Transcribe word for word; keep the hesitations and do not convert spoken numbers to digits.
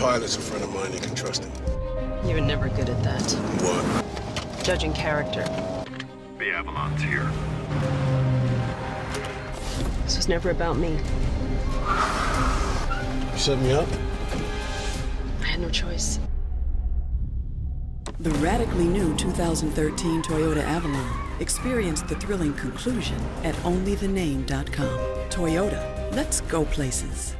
pilot's a friend of mine. You can trust him. You're never good at that. What? Judging character. The Avalon's here. This was never about me. You set me up? I had no choice. The radically new two thousand thirteen Toyota Avalon. Experienced the thrilling conclusion at only the name dot com. Toyota, let's go places.